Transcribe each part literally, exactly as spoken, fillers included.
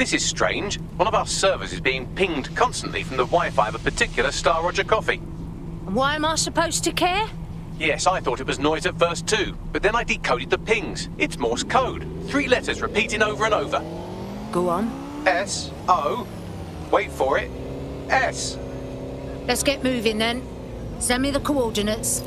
This is strange. One of our servers is being pinged constantly from the Wi-Fi of a particular Star Roger coffee. Why am I supposed to care? Yes, I thought it was noise at first too, but then I decoded the pings. It's Morse code. Three letters repeating over and over. Go on. S O. Wait for it. S. Let's get moving then. Send me the coordinates.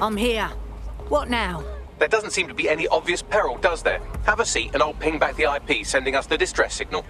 I'm here. What now? There doesn't seem to be any obvious peril, does there? Have a seat and I'll ping back the I P sending us the distress signal.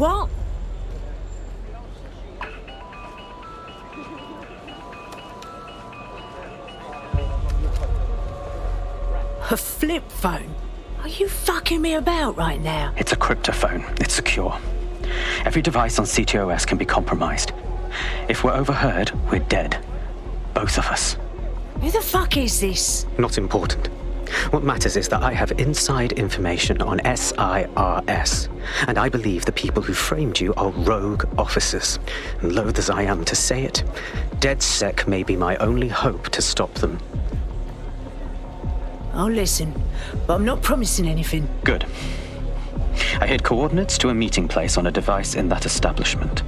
What? A flip phone? Are you fucking me about right now? It's a cryptophone. It's secure. Every device on C T O S can be compromised. If we're overheard, we're dead. Both of us. Who the fuck is this? Not important. What matters is that I have inside information on S I R S, and I believe the people who framed you are rogue officers. And loath as I am to say it, DedSec may be my only hope to stop them. I'll listen, but I'm not promising anything. Good. I hid coordinates to a meeting place on a device in that establishment.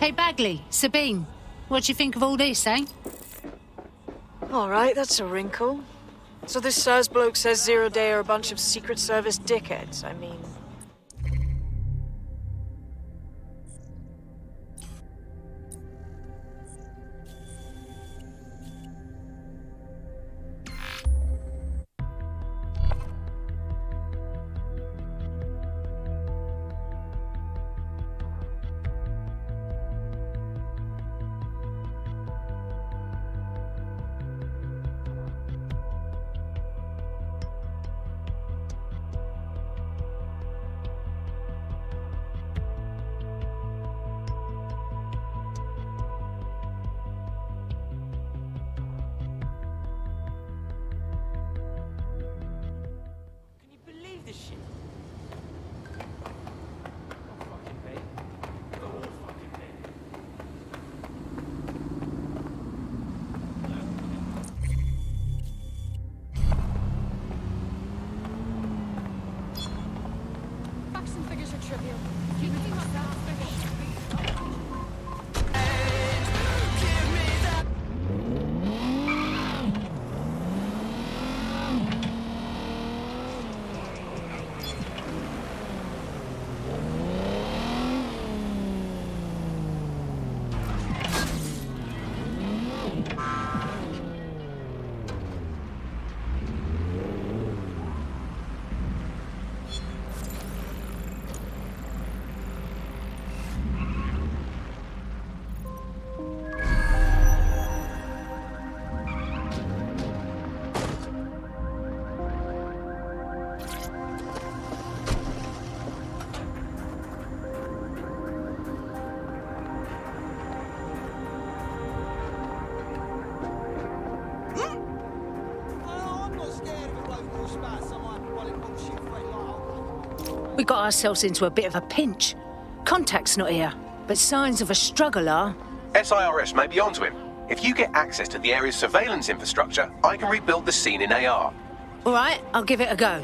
Hey, Bagley, Sabine, what do you think of all this, eh? All right, that's a wrinkle. So this SIRS bloke says Zero Day are a bunch of Secret Service dickheads, I mean. We got ourselves into a bit of a pinch. Contact's not here, but signs of a struggle are. S I R S may be onto him. If you get access to the area's surveillance infrastructure, I can rebuild the scene in A R. All right, I'll give it a go.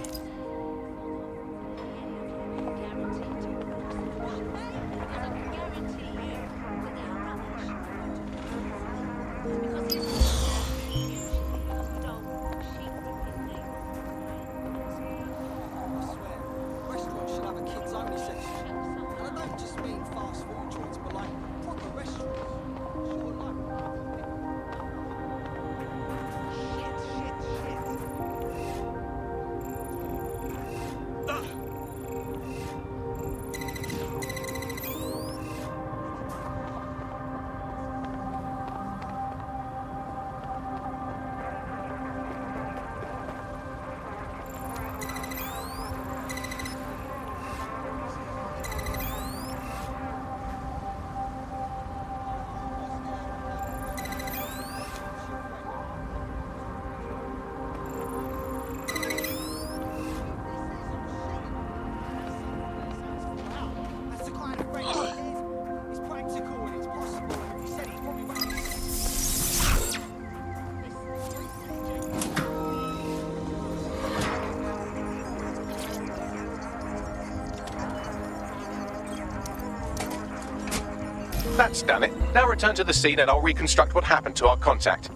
That's done it. Now return to the scene and I'll reconstruct what happened to our contact.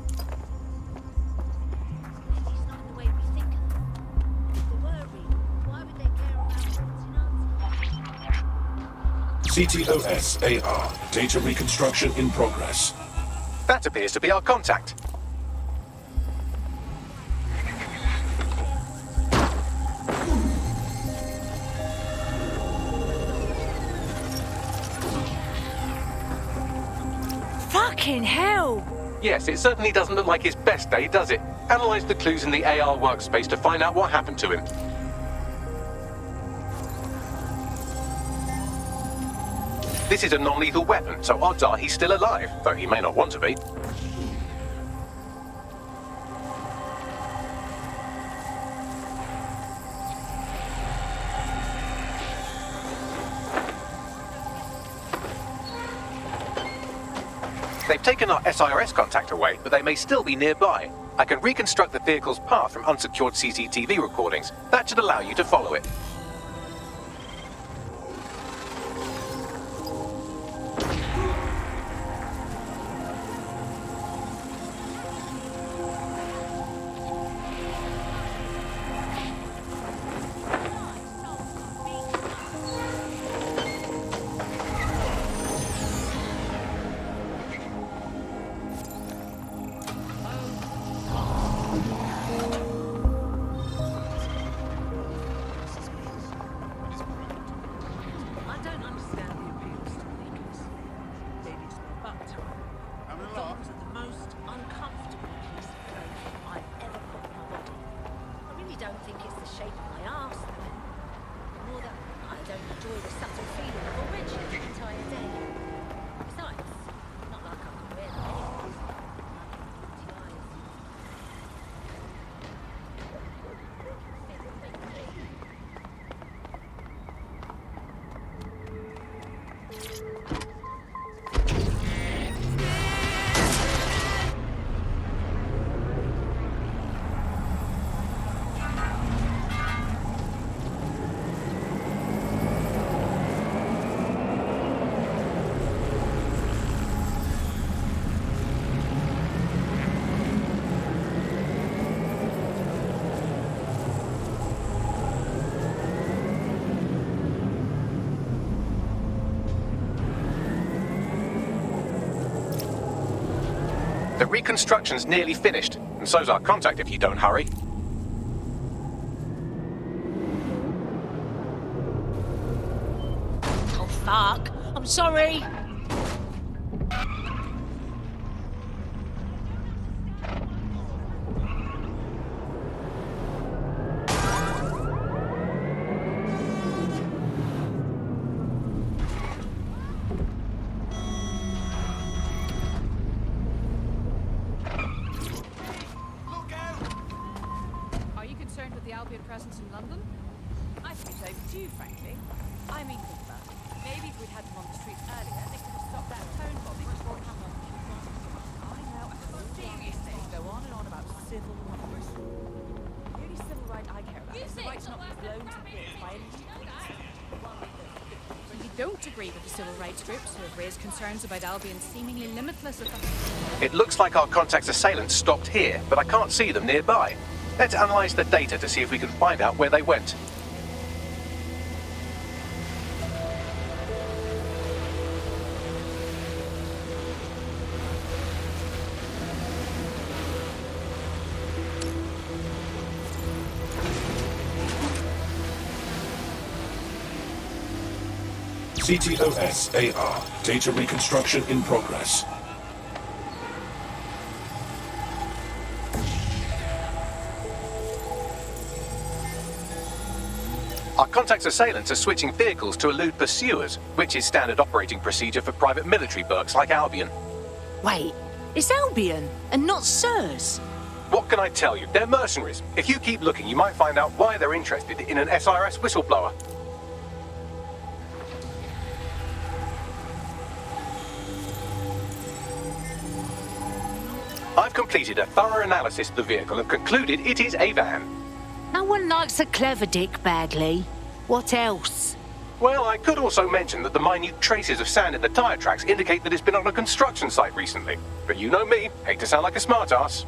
C T O S A R, data reconstruction in progress. That appears to be our contact. Fucking hell! Yes, it certainly doesn't look like his best day, does it? Analyze the clues in the A R workspace to find out what happened to him. This is a non-lethal weapon, so odds are he's still alive, though he may not want to be. They've taken our S I R S contact away, but they may still be nearby. I can reconstruct the vehicle's path from unsecured C C T V recordings. That should allow you to follow it. The reconstruction's nearly finished, and so's our contact if you don't hurry. Oh, fuck. I'm sorry. About Albion seemingly limitless. It looks like our contact's assailants stopped here, but I can't see them nearby. Let's analyze the data to see if we can find out where they went. C T O S A R, data reconstruction in progress. Our contact's assailants are switching vehicles to elude pursuers, which is standard operating procedure for private military burgs like Albion. Wait, it's Albion and not S I R S? What can I tell you? They're mercenaries. If you keep looking, you might find out why they're interested in an S I R S whistleblower. Completed a thorough analysis of the vehicle and concluded it is a van. No one likes a clever dick, Bagley. What else? Well, I could also mention that the minute traces of sand in the tyre tracks indicate that it's been on a construction site recently. But you know me, hate to sound like a smart ass.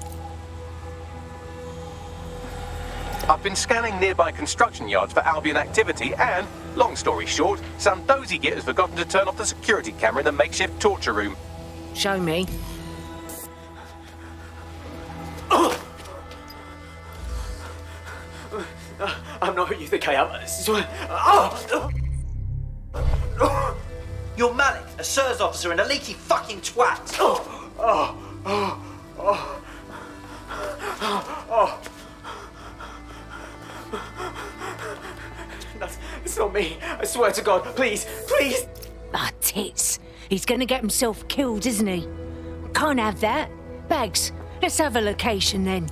I've been scanning nearby construction yards for Albion activity and, long story short, some dozy git has forgotten to turn off the security camera in the makeshift torture room. Show me. I'm not who you think I am. You're Malik, a S I R S officer and a leaky fucking twat. Oh, oh, oh, oh, oh, oh. It's not me. I swear to God. Please, please. Ah, tits. He's going to get himself killed, isn't he? Can't have that. Bags, let's have a location then.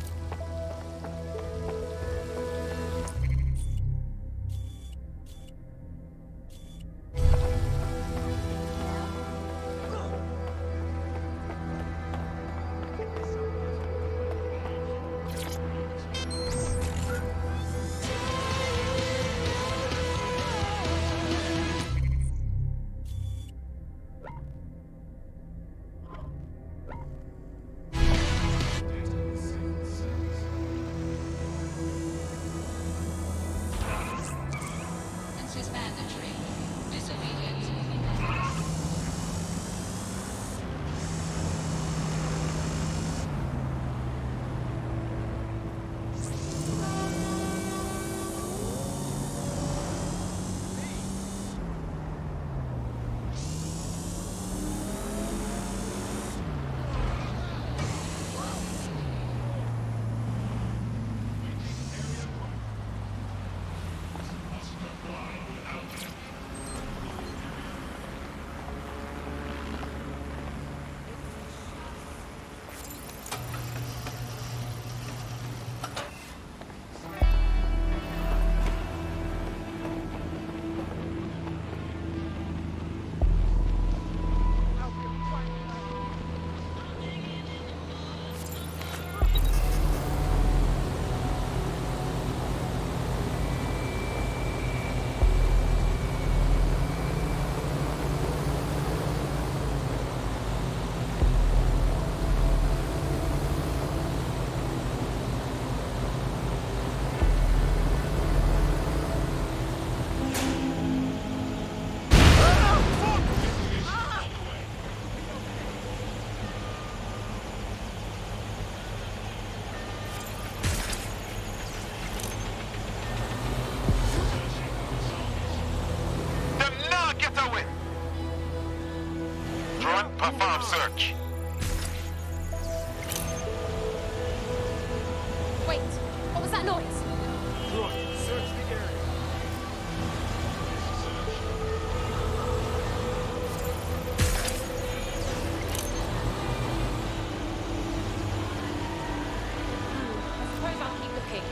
Perform search. Wait, what was that noise? Look, search the area. I suppose I'll keep looking.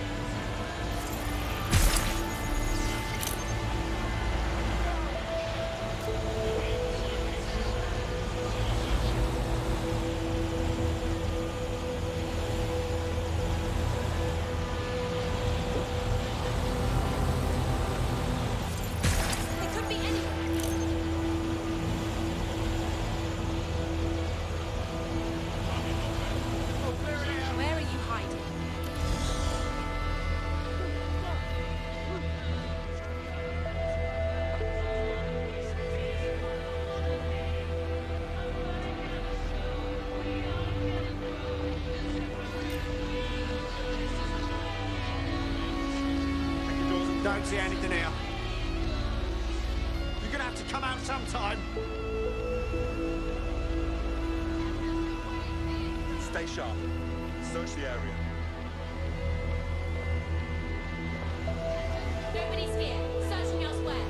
Don't see anything here. You're gonna have to come out sometime. Stay sharp. Search the area. Nobody's here. Searching elsewhere.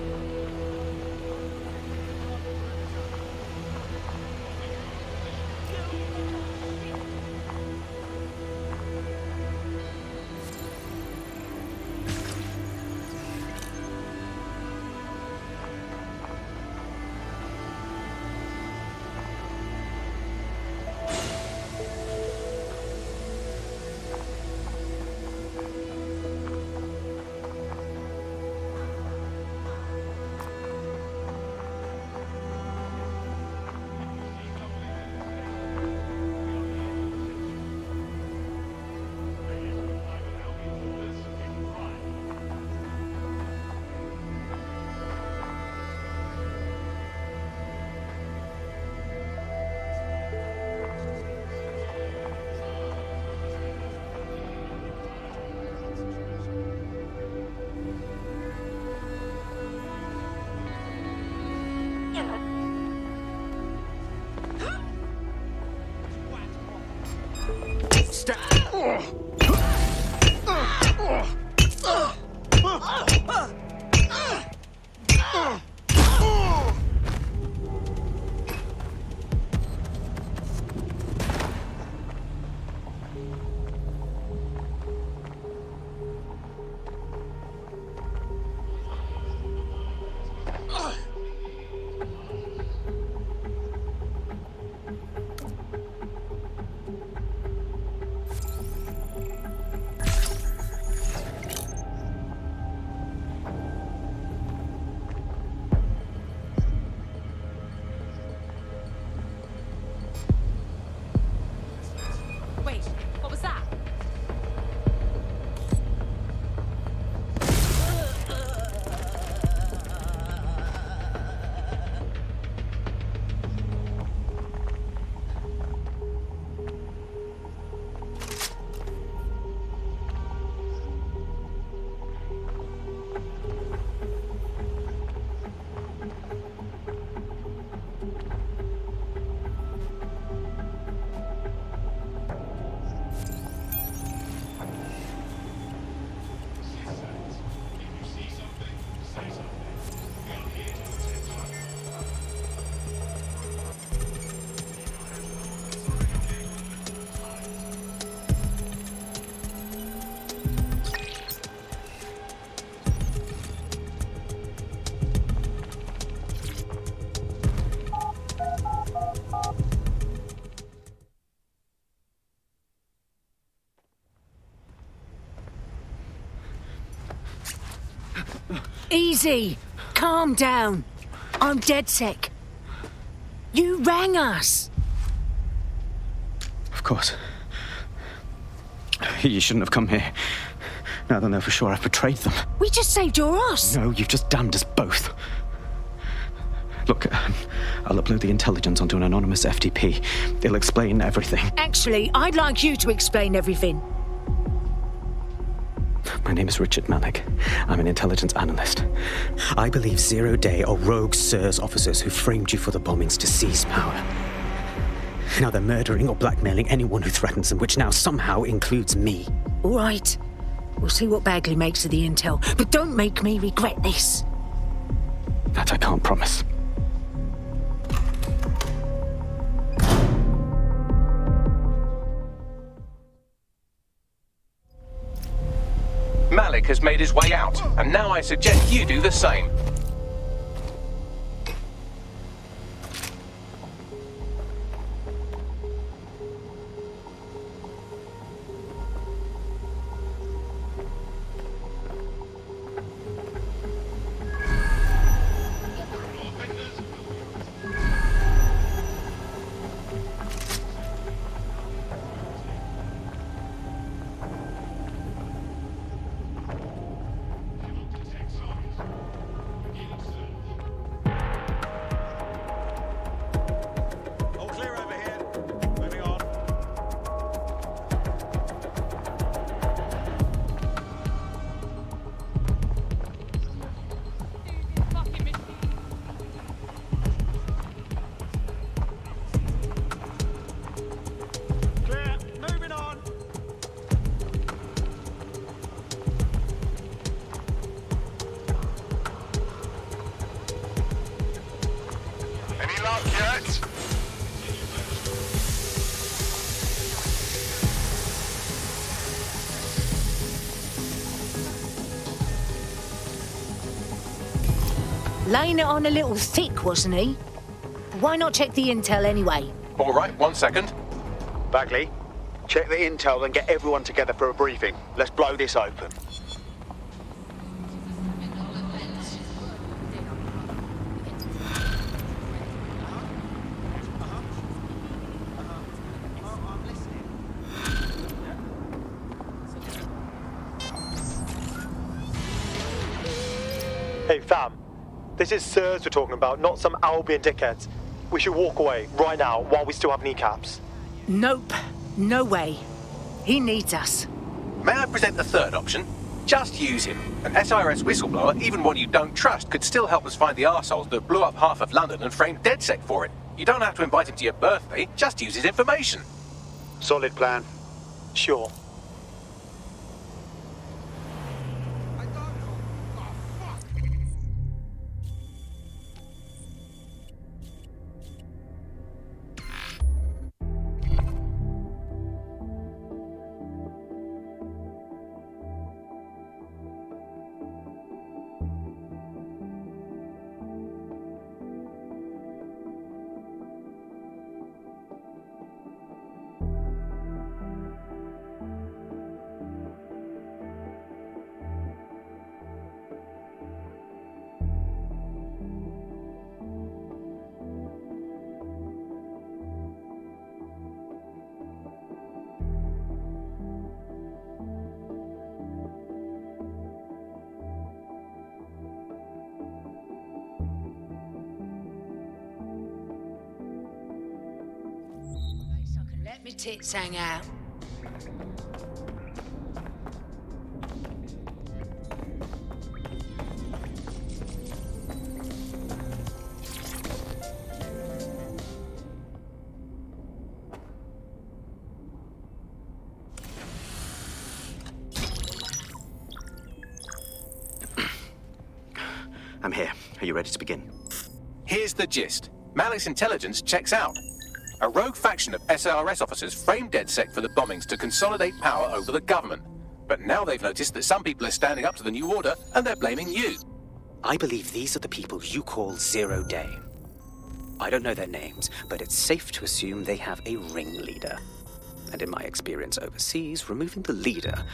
Easy. Calm down. I'm DedSec. You rang us. Of course. You shouldn't have come here. Now they'll know for sure I've betrayed them. We just saved your ass. No, you've just damned us both. Look, um, I'll upload the intelligence onto an anonymous F T P. It'll explain everything. Actually, I'd like you to explain everything. My name is Richard Malik. I'm an intelligence analyst. I believe Zero Day are rogue S I R S officers who framed you for the bombings to seize power. Now they're murdering or blackmailing anyone who threatens them, which now somehow includes me. All right. We'll see what Bagley makes of the intel, but don't make me regret this. That I can't promise. Malik has made his way out, and now I suggest you do the same. Laying it on a little thick, wasn't he? Why not check the intel anyway? All right, one second. Bagley, check the intel and get everyone together for a briefing. Let's blow this open. Hey, fam. This is S I R S we're talking about, not some Albion dickheads. We should walk away, right now, while we still have kneecaps. Nope. No way. He needs us. May I present the third option? Just use him. An S R S whistleblower, even one you don't trust, could still help us find the arseholes that blew up half of London and framed DedSec for it. You don't have to invite him to your birthday, just use his information. Solid plan. Sure. let my tits hang out. I'm here. Are you ready to begin? Here's the gist. Malik's intelligence checks out. A rogue faction of S R S officers framed DedSec for the bombings to consolidate power over the government. But now they've noticed that some people are standing up to the new order, and they're blaming you. I believe these are the people you call Zero Day. I don't know their names, but it's safe to assume they have a ringleader. And in my experience overseas, removing the leader...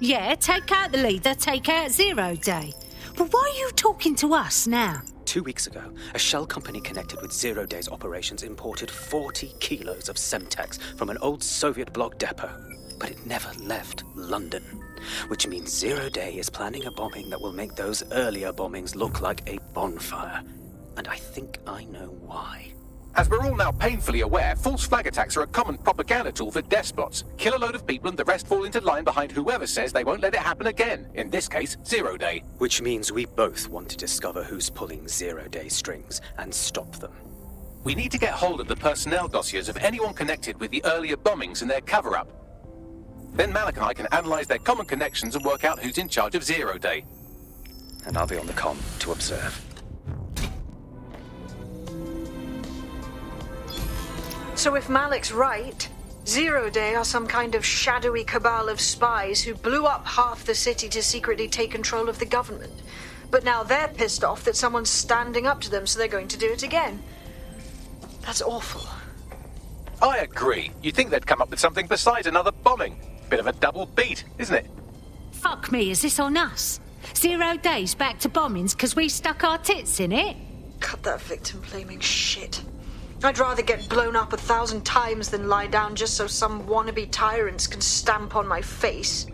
Yeah, take out the leader, take out Zero Day. But why are you talking to us now? Two weeks ago, a shell company connected with Zero Day's operations imported forty kilos of Semtex from an old Soviet bloc depot. But it never left London, which means Zero Day is planning a bombing that will make those earlier bombings look like a bonfire. And I think I know why. As we're all now painfully aware, false flag attacks are a common propaganda tool for despots. Kill a load of people and the rest fall into line behind whoever says they won't let it happen again. In this case, Zero Day. Which means we both want to discover who's pulling Zero Day strings and stop them. We need to get hold of the personnel dossiers of anyone connected with the earlier bombings and their cover-up. Then Malik and I can analyze their common connections and work out who's in charge of Zero Day. And I'll be on the comm to observe. So if Malik's right, Zero Day are some kind of shadowy cabal of spies who blew up half the city to secretly take control of the government. But now they're pissed off that someone's standing up to them, so they're going to do it again. That's awful. I agree. You'd think they'd come up with something besides another bombing. Bit of a double beat, isn't it? Fuck me, is this on us? Zero Day's back to bombings because we stuck our tits in it? Cut that victim-blaming shit. I'd rather get blown up a thousand times than lie down just so some wannabe tyrants can stamp on my face.